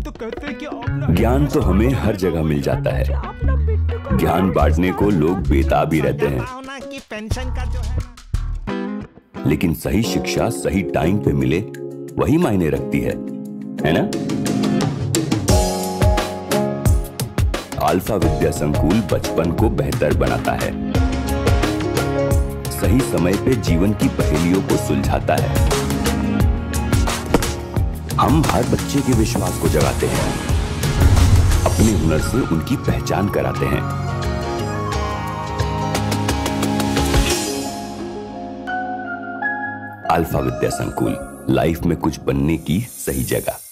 ज्ञान तो हमें हर जगह मिल जाता है, ज्ञान बांटने को लोग बेताब ही रहते हैं, लेकिन सही शिक्षा सही टाइम पे मिले वही मायने रखती है ना? अल्फा विद्या संकुल बचपन को बेहतर बनाता है, सही समय पे जीवन की पहेलियों को सुलझाता है। हम हर बच्चे के विश्वास को जगाते हैं, अपने हुनर से उनकी पहचान कराते हैं। अल्फा विद्या संकुल, लाइफ में कुछ बनने की सही जगह।